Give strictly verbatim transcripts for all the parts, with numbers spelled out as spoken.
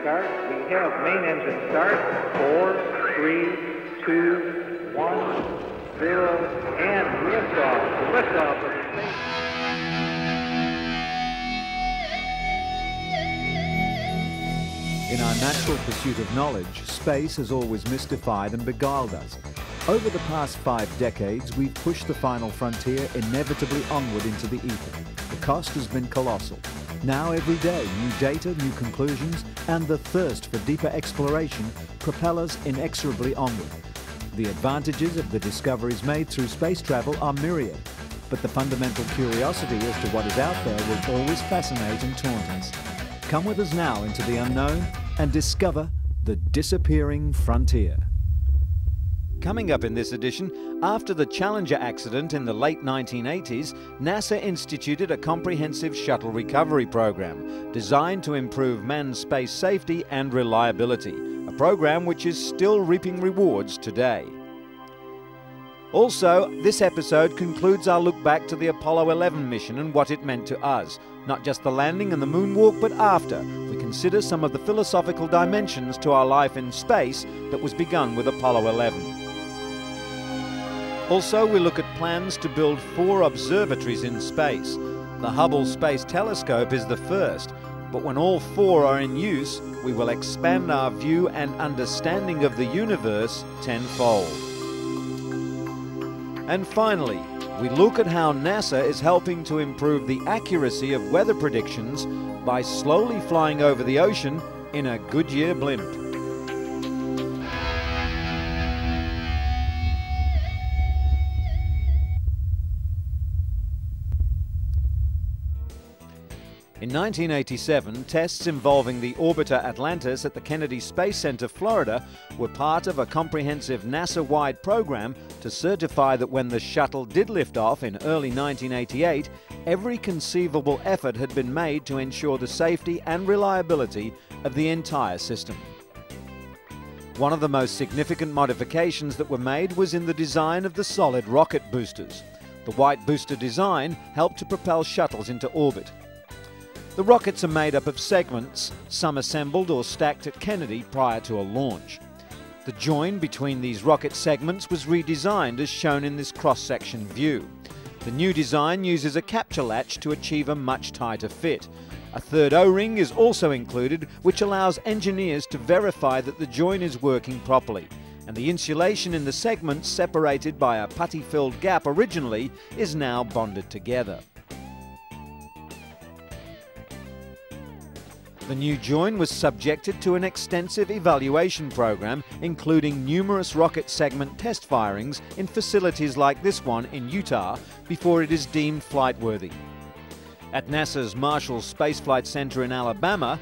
start. We have main engine start. Four, three, two, one, zero, and liftoff. Liftoff of the space. In our natural pursuit of knowledge, space has always mystified and beguiled us. Over the past five decades, we've pushed the final frontier inevitably onward into the ether. The cost has been colossal. Now every day, new data, new conclusions, and the thirst for deeper exploration propel us inexorably onward. The advantages of the discoveries made through space travel are myriad, but the fundamental curiosity as to what is out there will always fascinate and taunt us. Come with us now into the unknown and discover the disappearing frontier. Coming up in this edition, after the Challenger accident in the late nineteen eighties, NASA instituted a comprehensive shuttle recovery program designed to improve manned space safety and reliability, a program which is still reaping rewards today. Also, this episode concludes our look back to the Apollo eleven mission and what it meant to us. Not just the landing and the moonwalk, but after, we consider some of the philosophical dimensions to our life in space that was begun with Apollo eleven. Also, we look at plans to build four observatories in space. The Hubble Space Telescope is the first, but when all four are in use, we will expand our view and understanding of the universe tenfold. And finally, we look at how NASA is helping to improve the accuracy of weather predictions by slowly flying over the ocean in a Goodyear blimp. In nineteen eighty-seven, tests involving the orbiter Atlantis at the Kennedy Space Center, Florida, were part of a comprehensive NASA-wide program to certify that when the shuttle did lift off in early nineteen eighty-eight, every conceivable effort had been made to ensure the safety and reliability of the entire system. One of the most significant modifications that were made was in the design of the solid rocket boosters. The white booster design helped to propel shuttles into orbit. The rockets are made up of segments, some assembled or stacked at Kennedy prior to a launch. The join between these rocket segments was redesigned as shown in this cross-section view. The new design uses a capture latch to achieve a much tighter fit. A third O-ring is also included, which allows engineers to verify that the join is working properly, and the insulation in the segments separated by a putty-filled gap originally is now bonded together. The new join was subjected to an extensive evaluation program, including numerous rocket segment test firings in facilities like this one in Utah before it is deemed flight-worthy. At NASA's Marshall Space Flight Center in Alabama,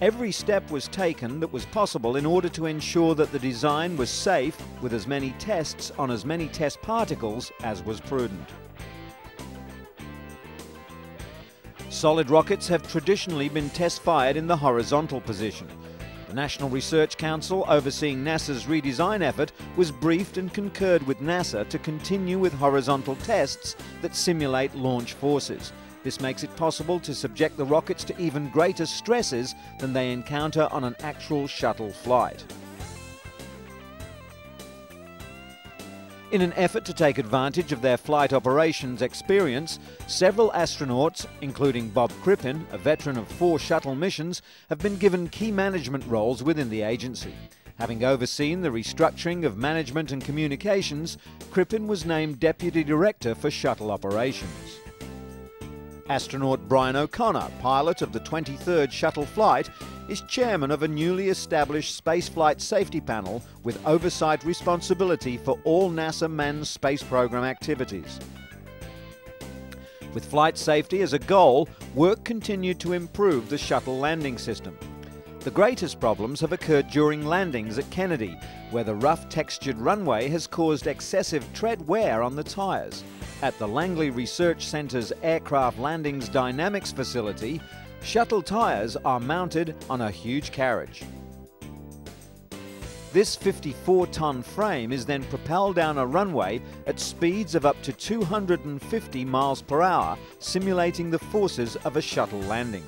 every step was taken that was possible in order to ensure that the design was safe with as many tests on as many test particles as was prudent. Solid rockets have traditionally been test-fired in the horizontal position. The National Research Council, overseeing NASA's redesign effort, was briefed and concurred with NASA to continue with horizontal tests that simulate launch forces. This makes it possible to subject the rockets to even greater stresses than they encounter on an actual shuttle flight. In an effort to take advantage of their flight operations experience, several astronauts, including Bob Crippen, a veteran of four shuttle missions, have been given key management roles within the agency. Having overseen the restructuring of management and communications, Crippen was named Deputy Director for Shuttle Operations. Astronaut Brian O'Connor, pilot of the twenty-third shuttle flight, is chairman of a newly established spaceflight safety panel with oversight responsibility for all NASA manned space program activities. With flight safety as a goal, work continued to improve the shuttle landing system. The greatest problems have occurred during landings at Kennedy, where the rough textured runway has caused excessive tread wear on the tires. At the Langley Research Center's Aircraft Landings Dynamics Facility, shuttle tires are mounted on a huge carriage. This fifty-four ton frame is then propelled down a runway at speeds of up to two hundred fifty miles per hour, simulating the forces of a shuttle landing.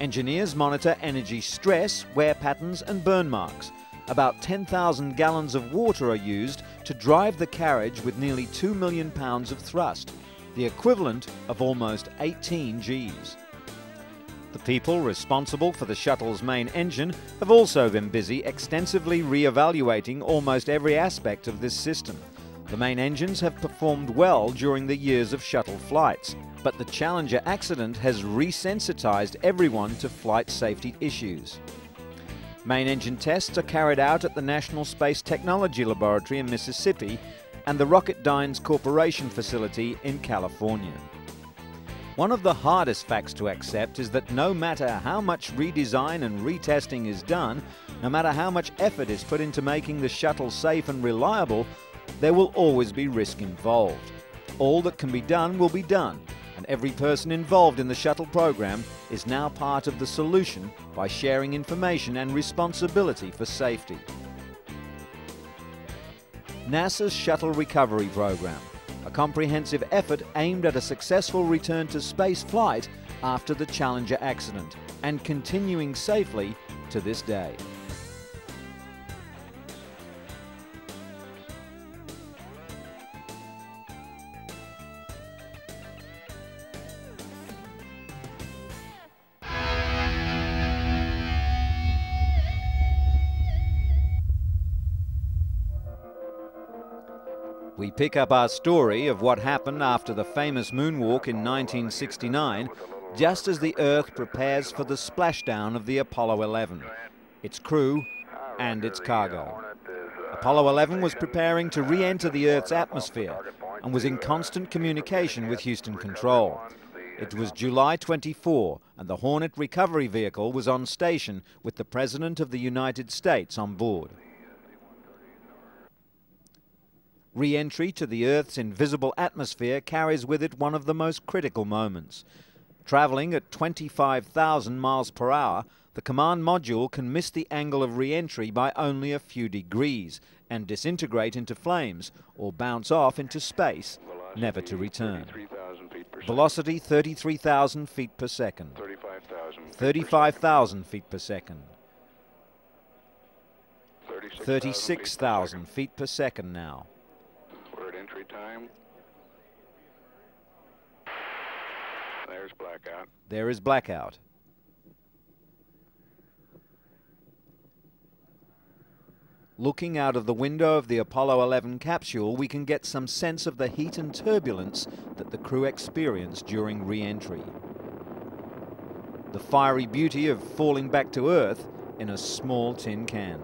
Engineers monitor energy stress, wear patterns and burn marks. About ten thousand gallons of water are used to drive the carriage with nearly two million pounds of thrust, the equivalent of almost eighteen G's. The people responsible for the shuttle's main engine have also been busy extensively re-evaluating almost every aspect of this system. The main engines have performed well during the years of shuttle flights, but the Challenger accident has resensitized everyone to flight safety issues. Main engine tests are carried out at the National Space Technology Laboratory in Mississippi and the Rocketdyne Corporation facility in California. One of the hardest facts to accept is that no matter how much redesign and retesting is done, no matter how much effort is put into making the shuttle safe and reliable, there will always be risk involved. All that can be done will be done, and every person involved in the shuttle program is now part of the solution by sharing information and responsibility for safety. NASA's Shuttle Recovery Program, a comprehensive effort aimed at a successful return to space flight after the Challenger accident and continuing safely to this day. We pick up our story of what happened after the famous moonwalk in nineteen sixty-nine, just as the Earth prepares for the splashdown of the Apollo eleven, its crew and its cargo. Apollo eleven was preparing to re-enter the Earth's atmosphere and was in constant communication with Houston Control. It was July twenty-fourth, and the Hornet recovery vehicle was on station with the President of the United States on board. Re-entry to the Earth's invisible atmosphere carries with it one of the most critical moments. Traveling at twenty-five thousand miles per hour, the command module can miss the angle of re-entry by only a few degrees and disintegrate into flames or bounce off into space, never to return. Velocity thirty-three thousand feet per second. thirty-five thousand feet per second. thirty-six thousand feet per second now. Time. There's blackout. There is blackout. Looking out of the window of the Apollo eleven capsule, we can get some sense of the heat and turbulence that the crew experienced during re-entry. The fiery beauty of falling back to Earth in a small tin can.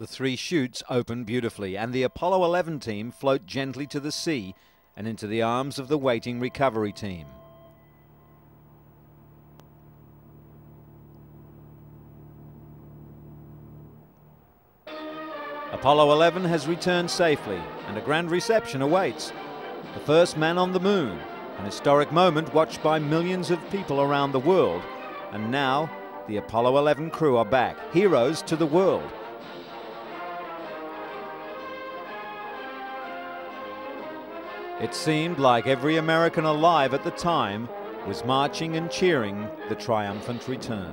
The three chutes open beautifully, and the Apollo eleven team float gently to the sea and into the arms of the waiting recovery team. Apollo eleven has returned safely, and a grand reception awaits. The first man on the moon, an historic moment watched by millions of people around the world. And now, the Apollo eleven crew are back, heroes to the world. It seemed like every American alive at the time was marching and cheering the triumphant return.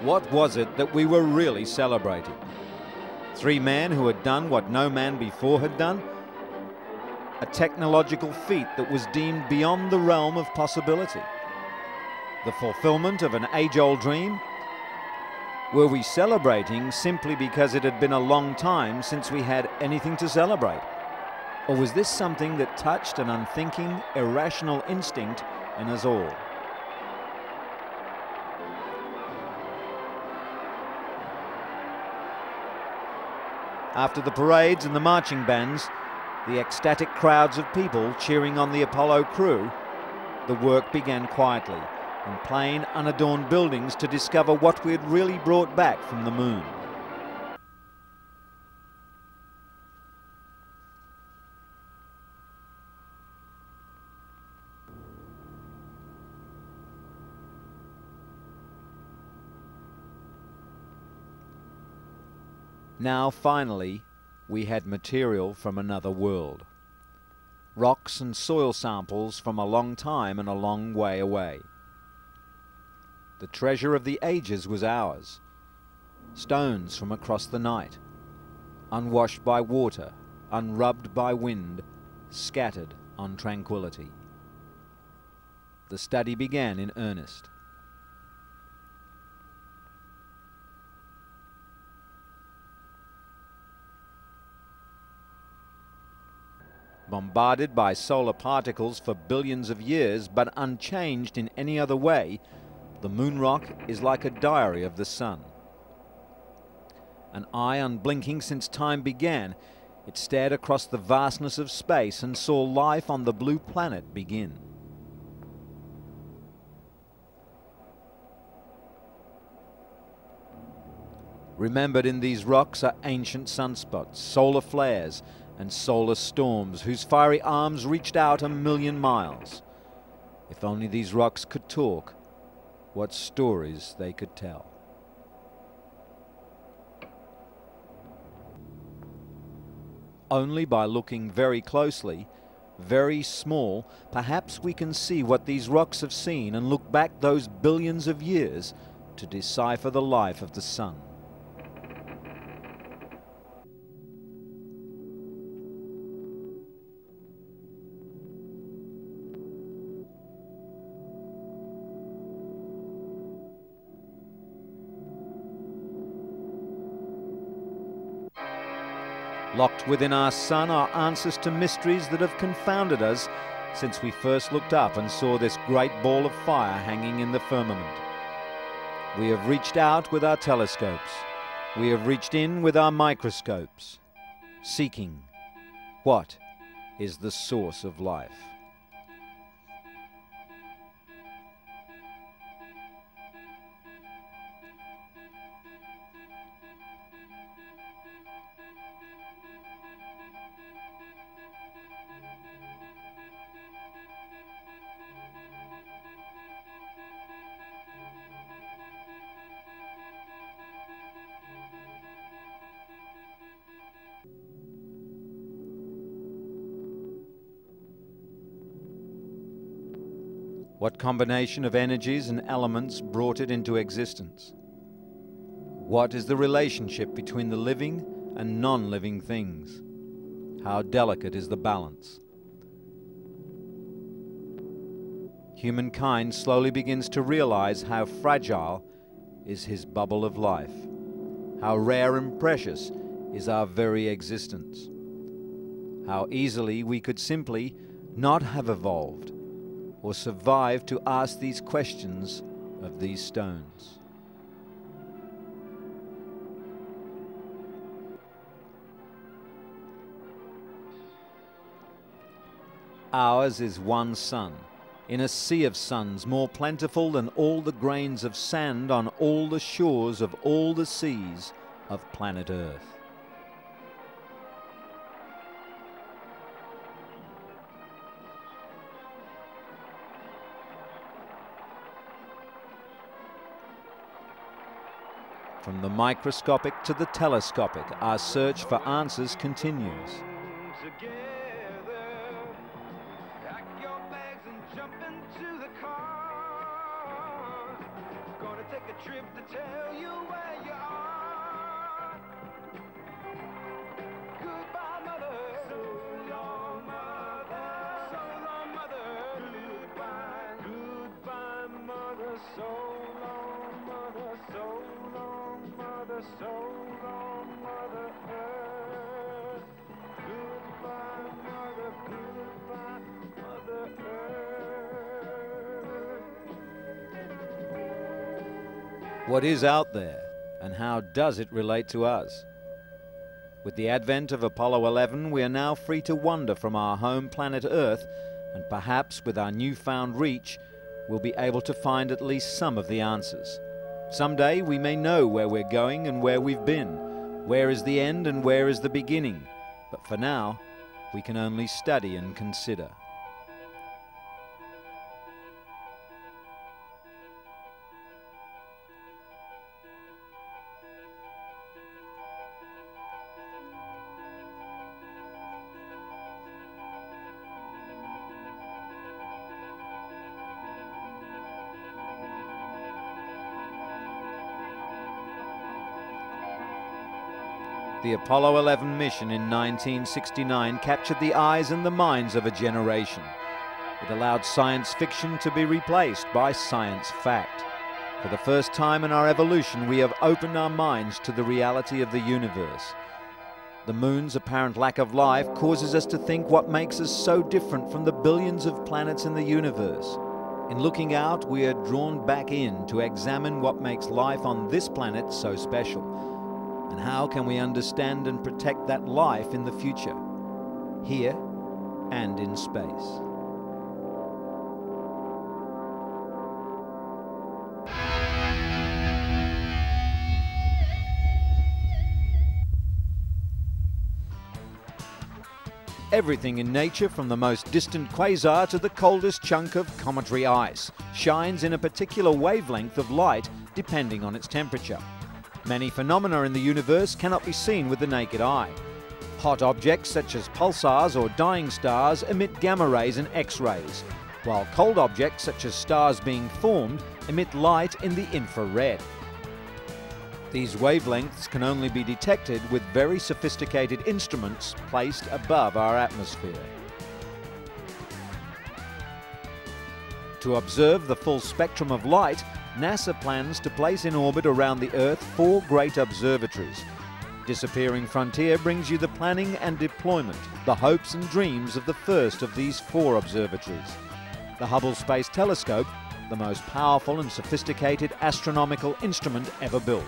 What was it that we were really celebrating? Three men who had done what no man before had done? A technological feat that was deemed beyond the realm of possibility? The fulfillment of an age-old dream? Were we celebrating simply because it had been a long time since we had anything to celebrate? Or was this something that touched an unthinking, irrational instinct in us all? After the parades and the marching bands, the ecstatic crowds of people cheering on the Apollo crew, the work began quietly, in plain, unadorned buildings to discover what we had really brought back from the moon. Now, finally, we had material from another world. Rocks and soil samples from a long time and a long way away. The treasure of the ages was ours. Stones from across the night, unwashed by water, unrubbed by wind, scattered on tranquility. The study began in earnest. Bombarded by solar particles for billions of years, but unchanged in any other way, the moon rock is like a diary of the sun. An eye unblinking since time began, it stared across the vastness of space and saw life on the blue planet begin. Remembered in these rocks are ancient sunspots, solar flares, and solar storms whose fiery arms reached out a million miles. If only these rocks could talk, what stories they could tell. Only by looking very closely, very small, perhaps we can see what these rocks have seen and look back those billions of years to decipher the life of the sun. Locked within our sun are answers to mysteries that have confounded us since we first looked up and saw this great ball of fire hanging in the firmament. We have reached out with our telescopes. We have reached in with our microscopes, seeking what is the source of life. What combination of energies and elements brought it into existence? What is the relationship between the living and non-living things? How delicate is the balance? Humankind slowly begins to realize how fragile is his bubble of life, how rare and precious is our very existence, how easily we could simply not have evolved or survive to ask these questions of these stones. Ours is one sun, in a sea of suns more plentiful than all the grains of sand on all the shores of all the seas of planet Earth. From the microscopic to the telescopic, our search for answers continues. What is out there, and how does it relate to us? With the advent of Apollo eleven, we are now free to wander from our home planet Earth, and perhaps with our newfound reach, we'll be able to find at least some of the answers. Someday we may know where we're going and where we've been, where is the end and where is the beginning, but for now, we can only study and consider. The Apollo eleven mission in nineteen sixty-nine captured the eyes and the minds of a generation. It allowed science fiction to be replaced by science fact. For the first time in our evolution, we have opened our minds to the reality of the universe. The moon's apparent lack of life causes us to think what makes us so different from the billions of planets in the universe. In looking out, we are drawn back in to examine what makes life on this planet so special. And how can we understand and protect that life in the future, here and in space? Everything in nature, from the most distant quasar to the coldest chunk of cometary ice, shines in a particular wavelength of light depending on its temperature. Many phenomena in the universe cannot be seen with the naked eye. Hot objects such as pulsars or dying stars emit gamma rays and X-rays, while cold objects such as stars being formed emit light in the infrared. These wavelengths can only be detected with very sophisticated instruments placed above our atmosphere. To observe the full spectrum of light, NASA plans to place in orbit around the Earth four great observatories. Disappearing Frontier brings you the planning and deployment, the hopes and dreams of the first of these four observatories. The Hubble Space Telescope, the most powerful and sophisticated astronomical instrument ever built.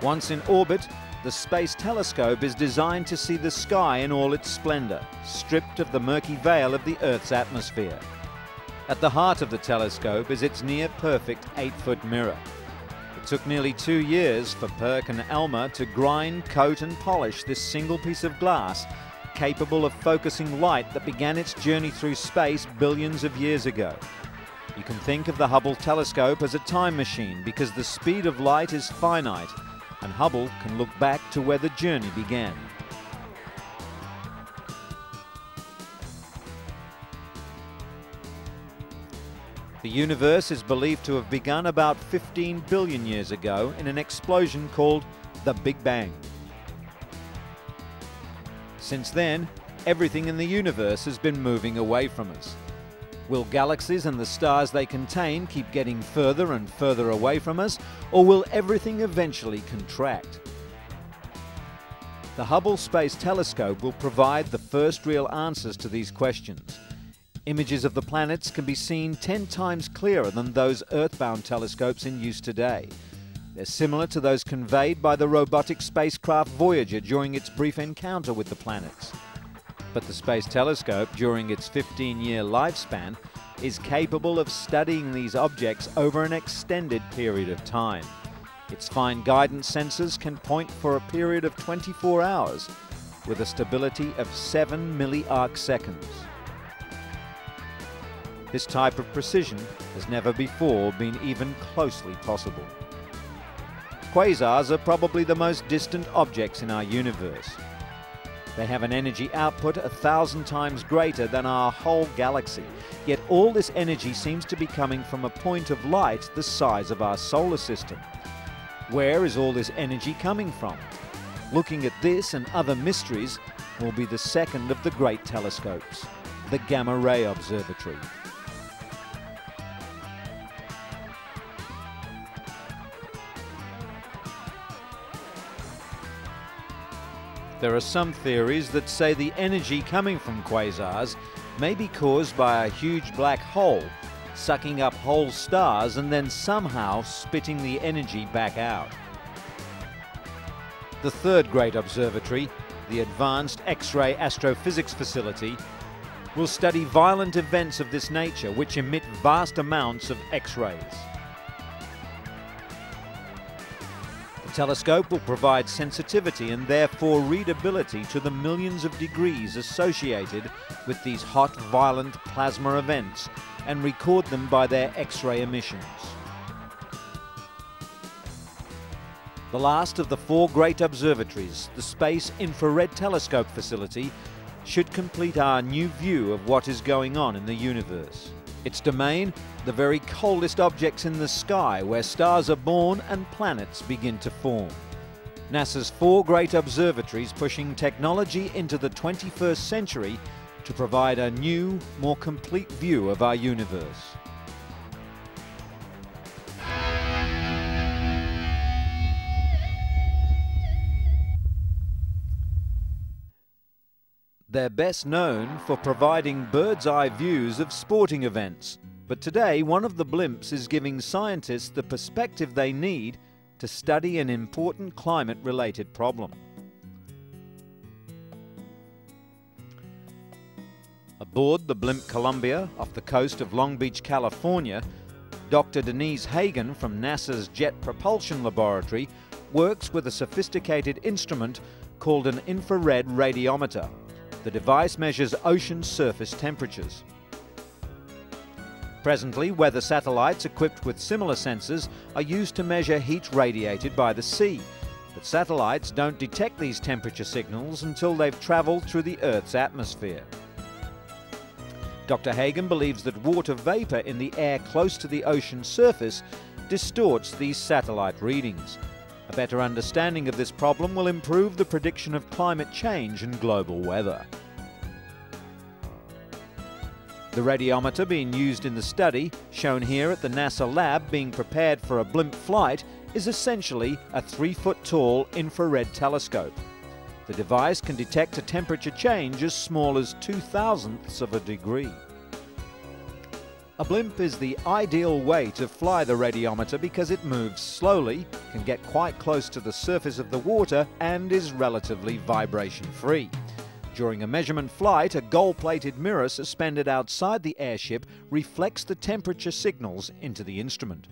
Once in orbit, the Space Telescope is designed to see the sky in all its splendor, stripped of the murky veil of the Earth's atmosphere. At the heart of the telescope is its near-perfect eight-foot mirror. It took nearly two years for Perkin Elmer to grind, coat and polish this single piece of glass, capable of focusing light that began its journey through space billions of years ago. You can think of the Hubble telescope as a time machine because the speed of light is finite, and Hubble can look back to where the journey began. The universe is believed to have begun about fifteen billion years ago in an explosion called the Big Bang. Since then, everything in the universe has been moving away from us. Will galaxies and the stars they contain keep getting further and further away from us, or will everything eventually contract? The Hubble Space Telescope will provide the first real answers to these questions. Images of the planets can be seen ten times clearer than those Earthbound telescopes in use today. They're similar to those conveyed by the robotic spacecraft Voyager during its brief encounter with the planets. But the Space Telescope, during its fifteen-year lifespan, is capable of studying these objects over an extended period of time. Its fine guidance sensors can point for a period of twenty-four hours with a stability of seven milliarcseconds. This type of precision has never before been even closely possible. Quasars are probably the most distant objects in our universe. They have an energy output a thousand times greater than our whole galaxy, yet all this energy seems to be coming from a point of light the size of our solar system. Where is all this energy coming from? Looking at this and other mysteries will be the second of the great telescopes, the Gamma Ray Observatory. There are some theories that say the energy coming from quasars may be caused by a huge black hole sucking up whole stars and then somehow spitting the energy back out. The third great observatory, the Advanced X-ray Astrophysics Facility, will study violent events of this nature which emit vast amounts of X-rays. The telescope will provide sensitivity and therefore readability to the millions of degrees associated with these hot, violent plasma events and record them by their X-ray emissions. The last of the four great observatories, the Space Infrared Telescope Facility, should complete our new view of what is going on in the universe. Its domain, the very coldest objects in the sky, where stars are born and planets begin to form. NASA's four great observatories pushing technology into the twenty-first century to provide a new, more complete view of our universe. They're best known for providing bird's-eye views of sporting events, but today one of the blimps is giving scientists the perspective they need to study an important climate-related problem. Aboard the blimp Columbia, off the coast of Long Beach, California, Doctor Denise Hagan from NASA's Jet Propulsion Laboratory works with a sophisticated instrument called an infrared radiometer. The device measures ocean surface temperatures. Presently, weather satellites equipped with similar sensors are used to measure heat radiated by the sea, but satellites don't detect these temperature signals until they've traveled through the Earth's atmosphere. Doctor Hagan believes that water vapor in the air close to the ocean surface distorts these satellite readings. A better understanding of this problem will improve the prediction of climate change and global weather. The radiometer being used in the study, shown here at the NASA lab being prepared for a blimp flight, is essentially a three-foot-tall infrared telescope. The device can detect a temperature change as small as two thousandths of a degree. A blimp is the ideal way to fly the radiometer because it moves slowly, can get quite close to the surface of the water and is relatively vibration-free. During a measurement flight, a gold-plated mirror suspended outside the airship reflects the temperature signals into the instrument.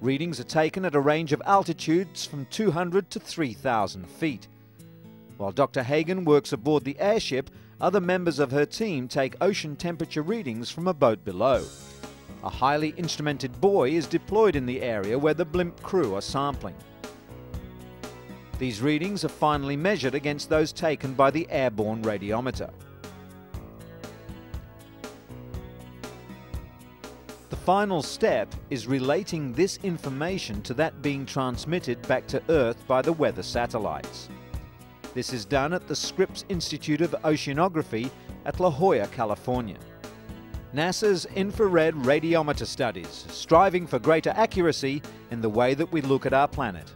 Readings are taken at a range of altitudes from two hundred to three thousand feet. While Doctor Hagan works aboard the airship, other members of her team take ocean temperature readings from a boat below. A highly instrumented buoy is deployed in the area where the blimp crew are sampling. These readings are finally measured against those taken by the airborne radiometer. The final step is relating this information to that being transmitted back to Earth by the weather satellites. This is done at the Scripps Institute of Oceanography at La Jolla, California. NASA's infrared radiometer studies, striving for greater accuracy in the way that we look at our planet.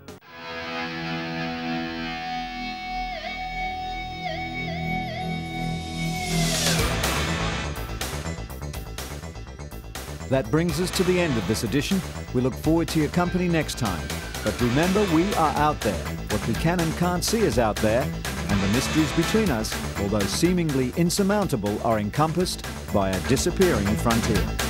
That brings us to the end of this edition. We look forward to your company next time. But remember, we are out there. What we can and can't see is out there, and the mysteries between us, although seemingly insurmountable, are encompassed by a disappearing frontier.